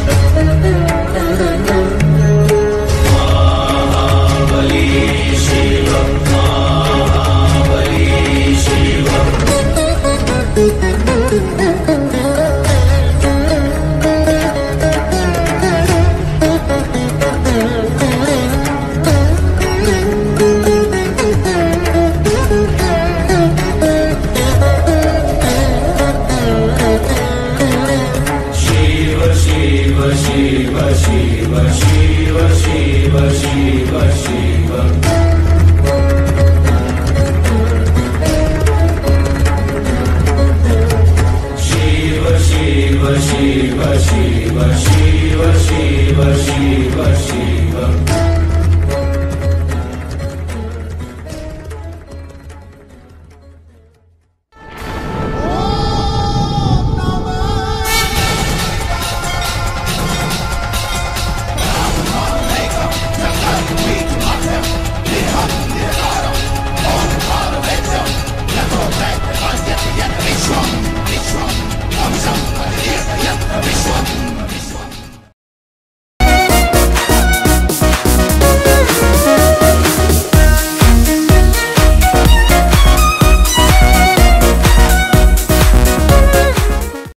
But